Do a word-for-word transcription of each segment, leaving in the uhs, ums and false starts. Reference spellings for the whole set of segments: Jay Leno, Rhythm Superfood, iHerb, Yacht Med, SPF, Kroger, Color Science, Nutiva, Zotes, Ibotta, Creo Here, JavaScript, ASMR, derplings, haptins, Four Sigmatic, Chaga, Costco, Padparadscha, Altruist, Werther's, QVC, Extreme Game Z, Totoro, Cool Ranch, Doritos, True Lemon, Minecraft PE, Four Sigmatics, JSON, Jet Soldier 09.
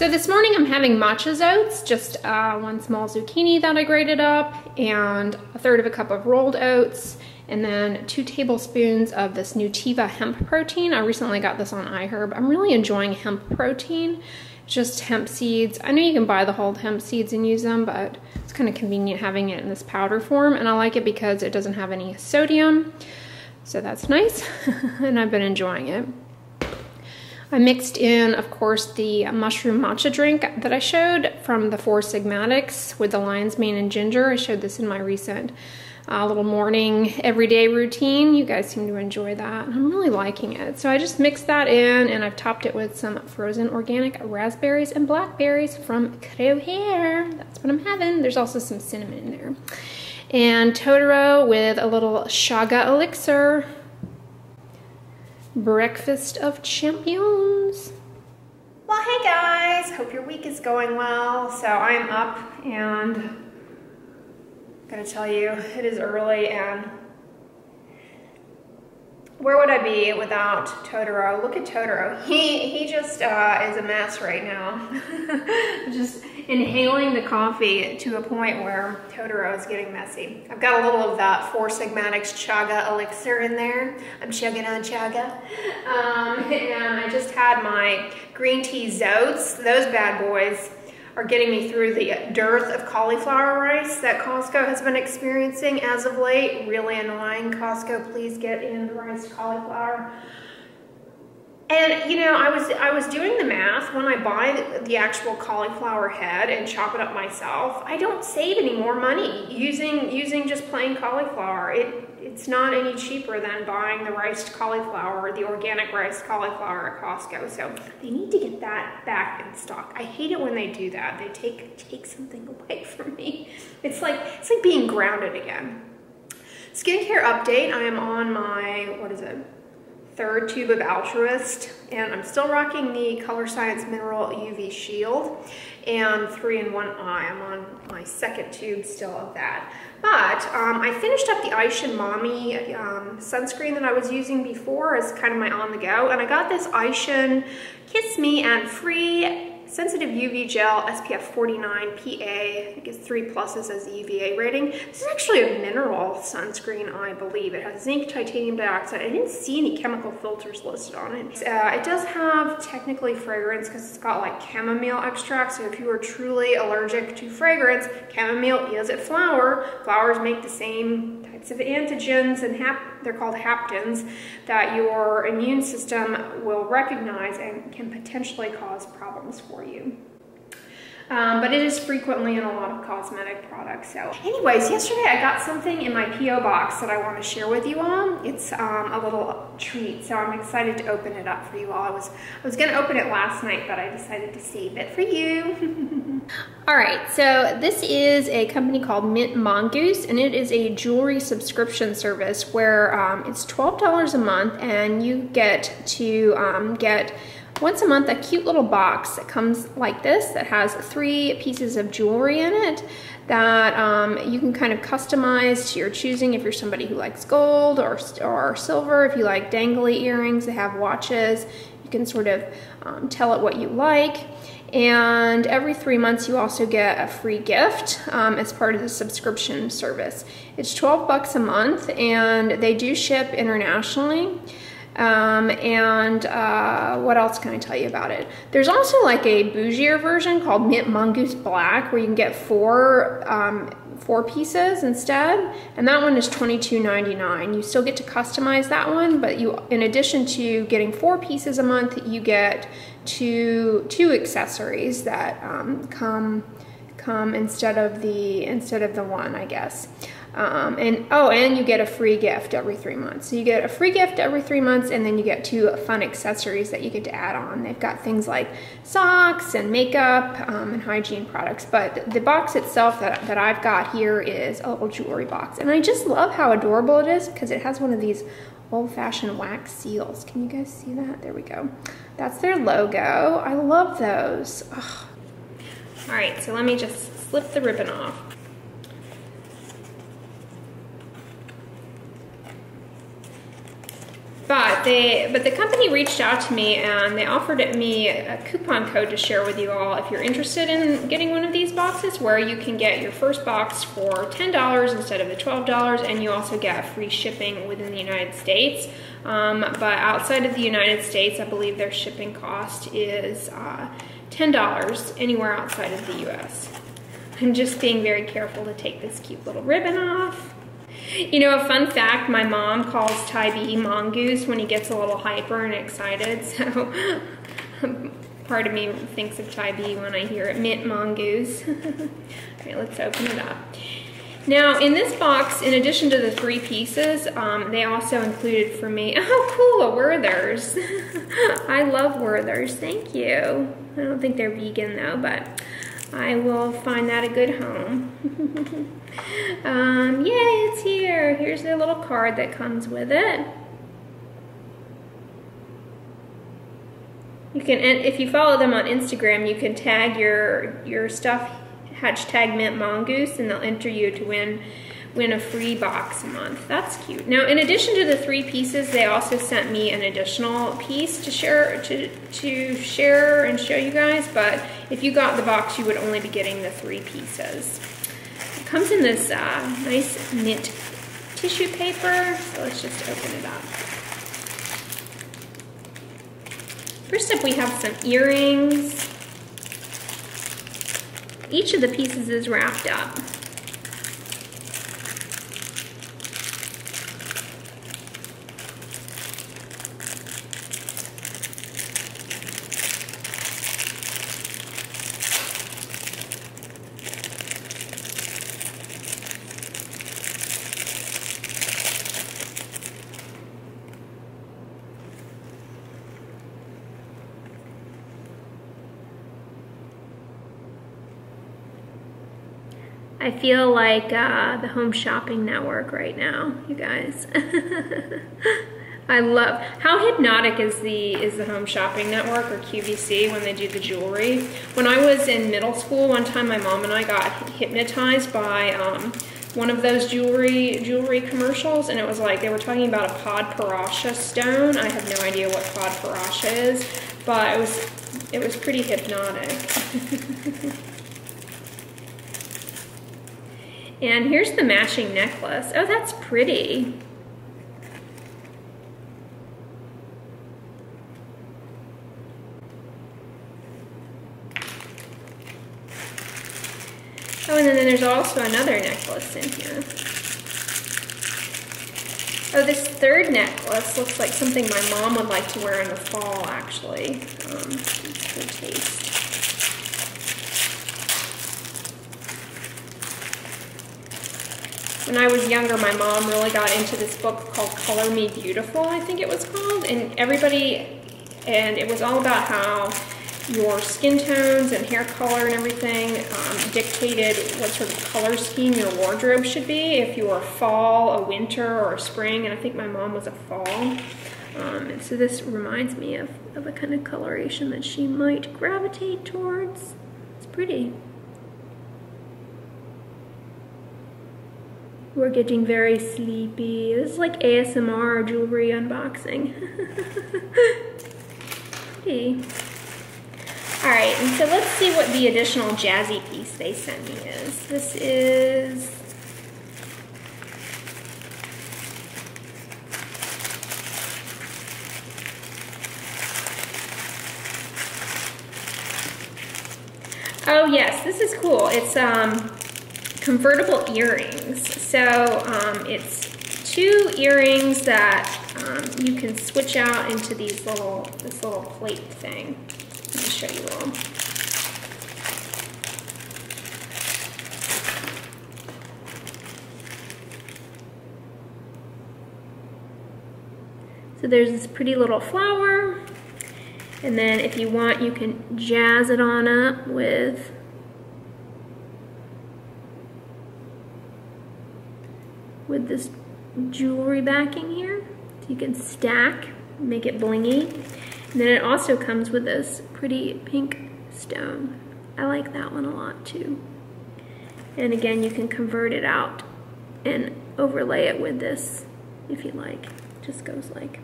So this morning I'm having matcha oats, just uh, one small zucchini that I grated up and a third of a cup of rolled oats, and then two tablespoons of this Nutiva hemp protein. I recently got this on iHerb. I'm really enjoying hemp protein, just hemp seeds. I know you can buy the whole hemp seeds and use them, but it's kind of convenient having it in this powder form, and I like it because it doesn't have any sodium, so that's nice, and I've been enjoying it. I mixed in, of course, the mushroom matcha drink that I showed from the Four Sigmatics with the lion's mane and ginger. I showed this in my recent uh, little morning everyday routine. You guys seem to enjoy that. I'm really liking it. So I just mixed that in, and I've topped it with some frozen organic raspberries and blackberries from Creo Here. That's what I'm having. There's also some cinnamon in there. And Totoro with a little Chaga elixir. Breakfast of champions. Well, hey guys, hope your week is going well. So I'm up and I'm gonna tell you it is early, and where would I be without Totoro? Look at Totoro. He he just uh, is a mess right now. Just inhaling the coffee to a point where Totoro is getting messy. I've got a little of that Four Sigmatic's Chaga elixir in there. I'm chugging on Chaga. Um, and I just had my green tea Zotes. Those bad boys are getting me through the dearth of cauliflower rice that Costco has been experiencing as of late. Really annoying. Costco, please get in the riced cauliflower. And you know, I was I was doing the math. When I buy the actual cauliflower head and chop it up myself, I don't save any more money using using just plain cauliflower. It it's not any cheaper than buying the riced cauliflower, the organic riced cauliflower at Costco. So they need to get that back in stock. I hate it when they do that. They take take something away from me. It's like it's like being grounded again. Skincare update. I am on my what is it? third tube of Altruist, and I'm still rocking the Color Science Mineral U V Shield and three in one eye. I'm on my second tube still of that. But um, I finished up the Aish and Mommy um, sunscreen that I was using before as kind of my on-the-go, and I got this Aish and Kiss Me and Free Sensitive U V Gel S P F forty-nine P A, I think it's three pluses as a U V A rating. This is actually a mineral sunscreen, I believe. It has zinc, titanium dioxide. I didn't see any chemical filters listed on it. Uh, it does have technically fragrance because it's got like chamomile extract. So if you are truly allergic to fragrance, chamomile is a flower. Flowers make the same types of antigens, and hap they're called haptins, that your immune system will recognize and can potentially cause problems for you. Um, but it is frequently in a lot of cosmetic products. So anyways, yesterday I got something in my P O box that I want to share with you all. It's um, a little treat, so I'm excited to open it up for you all. I was, I was gonna open it last night, but I decided to save it for you. All right, so this is a company called Mint Mongoose, and it is a jewelry subscription service where um, it's twelve dollars a month, and you get to um, get once a month a cute little box that comes like this that has three pieces of jewelry in it that um, you can kind of customize to your choosing. If you're somebody who likes gold or, or silver, if you like dangly earrings, they have watches. You can sort of um, tell it what you like. And every three months you also get a free gift um, as part of the subscription service. It's twelve bucks a month, and they do ship internationally. Um, and uh, what else can I tell you about it? There's also like a bougier version called Mint Mongoose Black where you can get four um, four pieces instead, and that one is twenty-two ninety-nine. You still get to customize that one, but you, in addition to getting four pieces a month, you get two two accessories that um, come come instead of the instead of the one, I guess. Um, and oh, and you get a free gift every three months. So you get a free gift every three months, and then you get two fun accessories that you get to add on. They've got things like socks and makeup um, and hygiene products. But the box itself that, that I've got here is a little jewelry box. And I just love how adorable it is because it has one of these old-fashioned wax seals. Can you guys see that? There we go. That's their logo. I love those. Ugh. All right, so let me just slip the ribbon off. But out. They, but the company reached out to me and they offered me a coupon code to share with you all if you're interested in getting one of these boxes, where you can get your first box for ten dollars instead of the twelve dollars, and you also get free shipping within the United States. Um, but outside of the United States, I believe their shipping cost is uh, ten dollars anywhere outside of the U S. I'm just being very careful to take this cute little ribbon off. You know, a fun fact, my mom calls Tybee Mongoose when he gets a little hyper and excited, so part of me thinks of Tybee when I hear it, Mint Mongoose. Okay, let's open it up. Now, in this box, in addition to the three pieces, um, they also included for me, oh cool, a Werther's. I love Werther's, thank you. I don't think they're vegan though, but I will find that a good home. um, yay, it's here. Here's the little card that comes with it. You can, if you follow them on Instagram, you can tag your your stuff, hashtag Mint Mongoose, and they'll enter you to win win a free box a month. That's cute. Now, in addition to the three pieces, they also sent me an additional piece to share to, to share and show you guys, but if you got the box, you would only be getting the three pieces. It comes in this uh, nice knit tissue paper, so let's just open it up. First up, we have some earrings. Each of the pieces is wrapped up. I feel like uh, the Home Shopping Network right now, you guys. I love, how hypnotic is the is the Home Shopping Network, or Q V C, when they do the jewelry. When I was in middle school, one time my mom and I got hypnotized by um, one of those jewelry jewelry commercials, and it was like they were talking about a Padparadscha stone. I have no idea what Padparadscha is, but it was it was pretty hypnotic. And here's the matching necklace. Oh, that's pretty. Oh, and then there's also another necklace in here. Oh, this third necklace looks like something my mom would like to wear in the fall, actually. Um, good taste. When I was younger, my mom really got into this book called Color Me Beautiful, I think it was called, and everybody, and it was all about how your skin tones and hair color and everything um, dictated what sort of color scheme your wardrobe should be, if you were a fall, a winter, or a spring, and I think my mom was a fall. Um, and so this reminds me of, of a kind of coloration that she might gravitate towards. It's pretty. We're getting very sleepy. This is like A S M R jewelry unboxing. Pretty. All right, and so let's see what the additional jazzy piece they sent me is. This is... Oh yes, this is cool. It's um. convertible earrings. So um, it's two earrings that um, you can switch out into these little, this little plate thing. Let me show you all. So there's this pretty little flower, and then if you want, you can jazz it on up with with this jewelry backing here. So you can stack, make it blingy. And then it also comes with this pretty pink stone. I like that one a lot too. And again, you can convert it out and overlay it with this if you like. It just goes like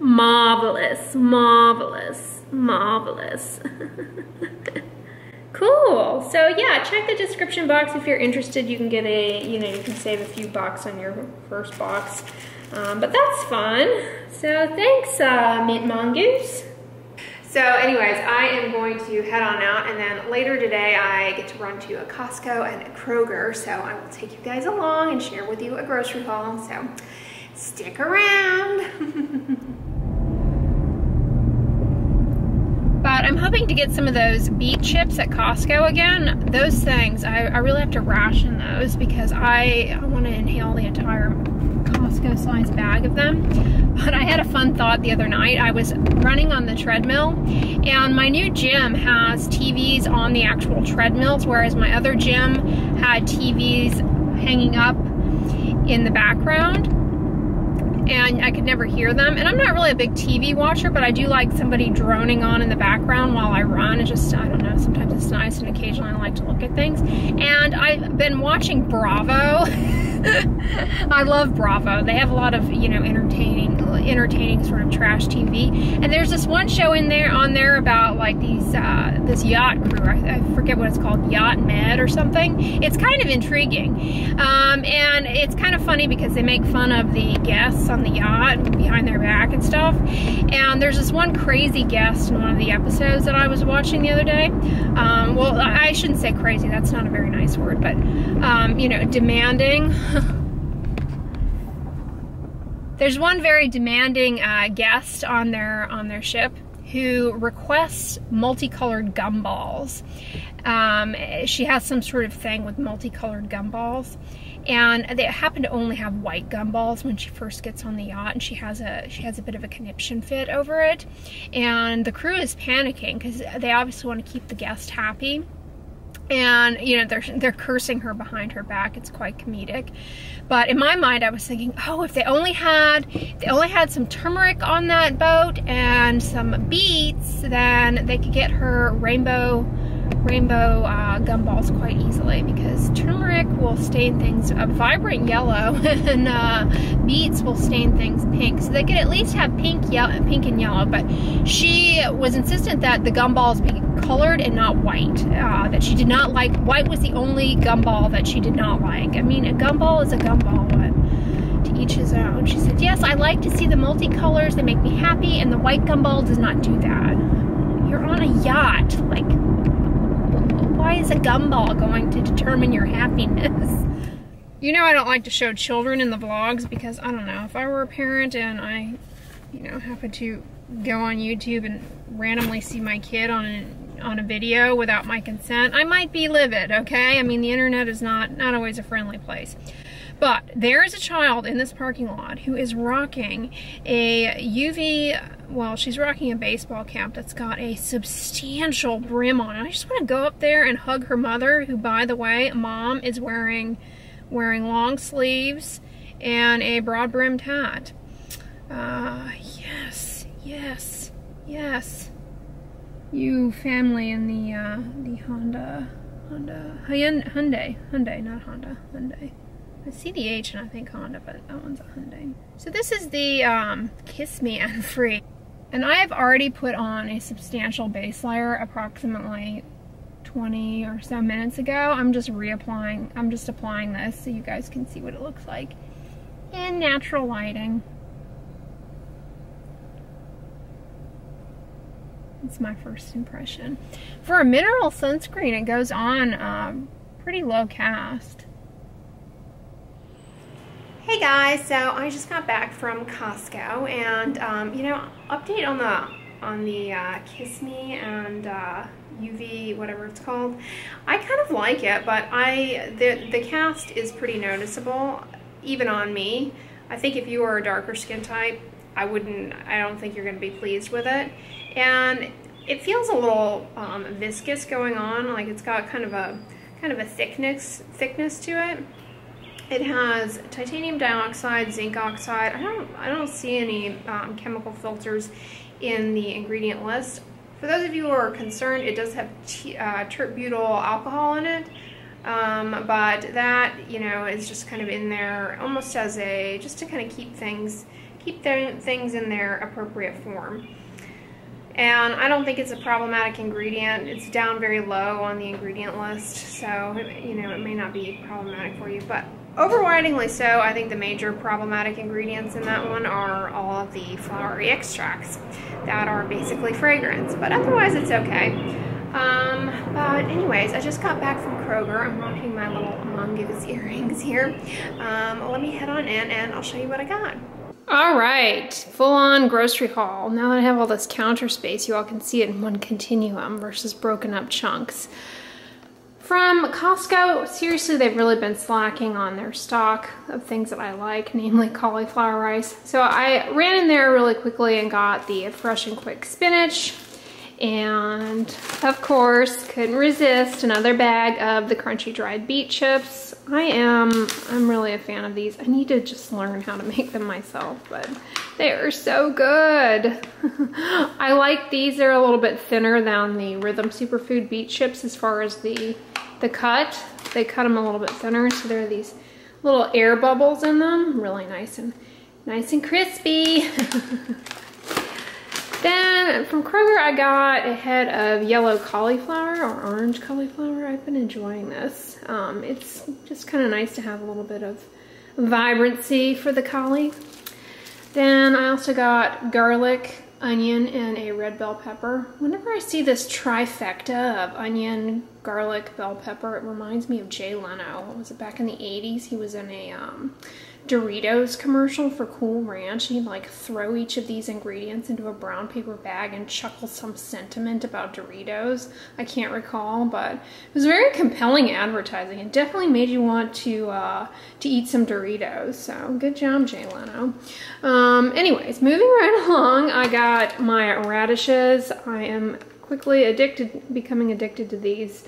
Marvelous, marvelous, marvelous. Cool. So yeah, check the description box if you're interested. You can get a, you know, you can save a few bucks on your first box. Um, but that's fun. So thanks, uh, Mint Mongoose. So anyways, I am going to head on out, and then later today I get to run to a Costco and a Kroger, so I will take you guys along and share with you a grocery haul, so stick around. But I'm hoping to get some of those beet chips at Costco again. Those things, I, I really have to ration those because I, I want to inhale the entire Costco size bag of them. But I had a fun thought the other night. I was running on the treadmill, and my new gym has T Vs on the actual treadmills, whereas my other gym had T Vs hanging up in the background, and I could never hear them. And I'm not really a big T V watcher, but I do like somebody droning on in the background while I run. It just, I don't know, sometimes it's nice, and occasionally I like to look at things. And I've been watching Bravo. I love Bravo. They have a lot of, you know, entertaining entertaining sort of trash T V. And there's this one show in there on there about like these uh, this yacht crew. I, I forget what it's called, Yacht Med or something. It's kind of intriguing. Um, and it's kind of funny because they make fun of the guests on the yacht behind their back and stuff. And there's this one crazy guest in one of the episodes that I was watching the other day. Um, well, I shouldn't say crazy. That's not a very nice word, but um, you know, demanding. There's one very demanding uh, guest on their on their ship who requests multicolored gumballs. Um, she has some sort of thing with multicolored gumballs, and they happen to only have white gumballs when she first gets on the yacht, and she has a she has a bit of a conniption fit over it, and the crew is panicking because they obviously want to keep the guest happy. And, you know, they're, they're cursing her behind her back. It's quite comedic. But in my mind, I was thinking, oh, if they only had, if they only had some turmeric on that boat and some beets, then they could get her rainbow, rainbow uh, gumballs quite easily, because turmeric will stain things a vibrant yellow, and uh, beets will stain things pink. So they could at least have pink, yellow, pink and yellow. But she was insistent that the gumballs be colored and not white. Uh, that she did not like. White was the only gumball that she did not like. I mean, a gumball is a gumball, but to each his own. She said, yes, I like to see the multicolors. They make me happy, and the white gumball does not do that. You're on a yacht, like. Why is a gumball going to determine your happiness? You know, I don't like to show children in the vlogs because, I don't know, if I were a parent and I, you know, happened to go on YouTube and randomly see my kid on an, on a video without my consent, I might be livid, okay? I mean, the internet is not, not always a friendly place. But there is a child in this parking lot who is rocking a U V, well, she's rocking a baseball cap that's got a substantial brim on it. I just want to go up there and hug her mother, who, by the way, mom is wearing wearing long sleeves and a broad-brimmed hat. Uh, yes, yes, yes. You family in the uh, the Honda, Honda, Hyundai, Hyundai, not Honda, Hyundai. I see the H and I think Honda, but that one's a Hyundai. So this is the um, Kiss Me and Free. And I have already put on a substantial base layer approximately twenty or so minutes ago. I'm just reapplying, I'm just applying this so you guys can see what it looks like in natural lighting. It's my first impression. For a mineral sunscreen, it goes on um, pretty low cast. Hey guys, so I just got back from Costco, and um, you know, update on the on the uh, Kiss Me and uh, U V, whatever it's called. I kind of like it, but I the the cast is pretty noticeable, even on me. I think if you are a darker skin type, I wouldn't. I don't think you're going to be pleased with it, and it feels a little um, viscous going on. Like it's got kind of a kind of a thickness thickness to it. It has titanium dioxide, zinc oxide. I don't, I don't see any um, chemical filters in the ingredient list. For those of you who are concerned, it does have t uh, tert-butyl alcohol in it, um, but that, you know, is just kind of in there almost as a, just to kind of keep things, keep their things in their appropriate form. And I don't think it's a problematic ingredient. It's down very low on the ingredient list, so, you know, it may not be problematic for you. But overwhelmingly so, I think the major problematic ingredients in that one are all of the flowery extracts that are basically fragrance. But otherwise, it's okay. Um, but anyways, I just got back from Kroger. I'm rocking my little mongoose earrings here. Um, let me head on in and I'll show you what I got. All right, full-on grocery haul. Now that I have all this counter space, you all can see it in one continuum versus broken up chunks. From Costco, seriously, they've really been slacking on their stock of things that I like, namely cauliflower rice. So I ran in there really quickly and got the fresh and quick spinach. And of course, couldn't resist another bag of the crunchy dried beet chips. I am, I'm really a fan of these. I need to just learn how to make them myself, but they are so good. I like these. They're a little bit thinner than the Rhythm Superfood beet chips as far as the the cut. They cut them a little bit thinner, so there are these little air bubbles in them. Really nice and nice and crispy. Then from Kroger, I got a head of yellow cauliflower or orange cauliflower. I've been enjoying this. Um, it's just kind of nice to have a little bit of vibrancy for the cauli. Then I also got garlic, onion, and a red bell pepper. Whenever I see this trifecta of onion, garlic, bell pepper, it reminds me of Jay Leno. What was it, back in the eighties? He was in a... Um, Doritos commercial for Cool Ranch, and he'd like throw each of these ingredients into a brown paper bag and chuckle some sentiment about Doritos. I can't recall, but it was very compelling advertising. It definitely made you want to uh, to eat some Doritos, so good job, Jay Leno. Um, anyways, moving right along, I got my radishes. I am quickly addicted, becoming addicted to these.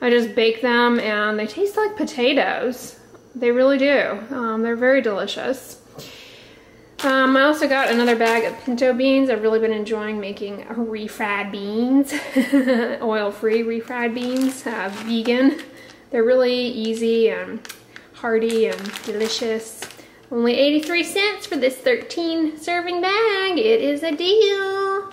I just bake them, and they taste like potatoes. They really do. Um, they're very delicious. Um, I also got another bag of pinto beans. I've really been enjoying making refried beans, oil-free refried beans, uh, vegan. They're really easy and hearty and delicious. Only eighty-three cents for this thirteen serving bag. It is a deal.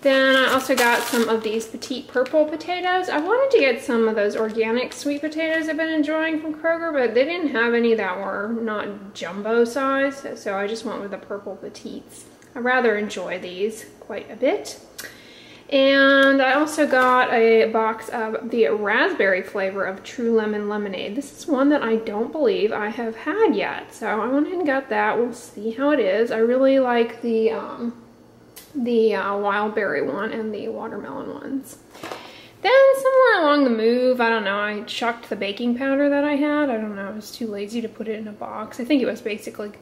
Then I also got some of these petite purple potatoes. I wanted to get some of those organic sweet potatoes I've been enjoying from Kroger, but they didn't have any that were not jumbo size, so I just went with the purple petites. I rather enjoy these quite a bit. And I also got a box of the raspberry flavor of True Lemon lemonade. This is one that I don't believe I have had yet, so I went ahead and got that. We'll see how it is. I really like the... Um, the uh, wild berry one and the watermelon ones. Then somewhere along the move, I don't know, I chucked the baking powder that I had. I don't know, I was too lazy to put it in a box. I think it was basically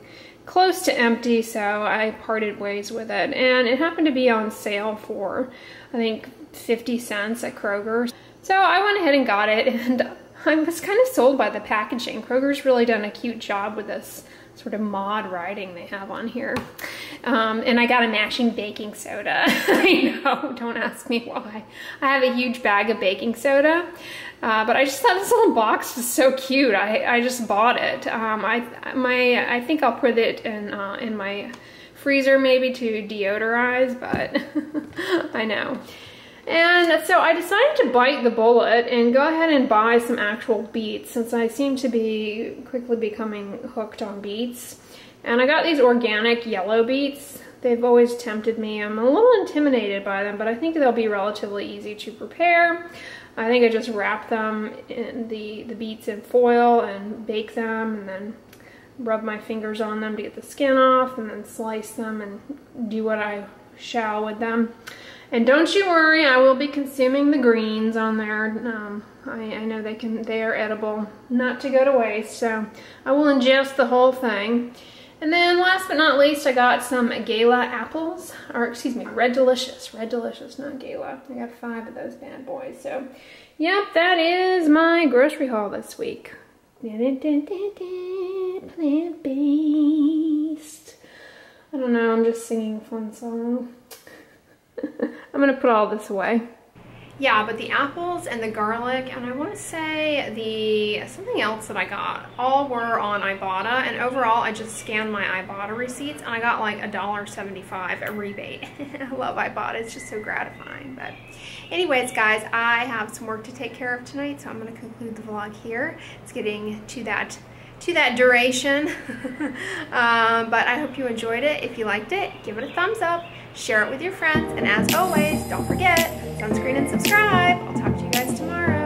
close to empty, so I parted ways with it. And it happened to be on sale for, I think, fifty cents at Kroger. So I went ahead and got it, and I was kind of sold by the packaging. Kroger's really done a cute job with this sort of mod writing they have on here. Um, and I got a matching baking soda. I know, don't ask me why. I have a huge bag of baking soda, uh, but I just thought this little box was so cute. I, I just bought it. Um, I my I think I'll put it in uh, in my freezer maybe to deodorize, but I know. And so I decided to bite the bullet and go ahead and buy some actual beets, since I seem to be quickly becoming hooked on beets. And I got these organic yellow beets. They've always tempted me. I'm a little intimidated by them, but I think they'll be relatively easy to prepare. I think I just wrap them in the, the beets in foil and bake them, and then rub my fingers on them to get the skin off, and then slice them and do what I shall with them. And don't you worry, I will be consuming the greens on there. Um, I, I know they can, they are edible, not to go to waste, so I will ingest the whole thing. And then last but not least, I got some Gala apples, or excuse me, Red Delicious, Red Delicious, not Gala. I got five of those bad boys, so yep, that is my grocery haul this week. Plant-based. I don't know, I'm just singing a fun song. I'm gonna put all this away. Yeah, but the apples and the garlic, and I want to say the something else that I got, all were on Ibotta, and overall I just scanned my Ibotta receipts, and I got like a dollar seventy-five a rebate. I love Ibotta, it's just so gratifying. But anyways, guys, I have some work to take care of tonight, so I'm going to conclude the vlog here. It's getting to that to that duration. um, but I hope you enjoyed it. If you liked it, give it a thumbs up, share it with your friends, and as always, don't forget, sunscreen and subscribe. I'll talk to you guys tomorrow.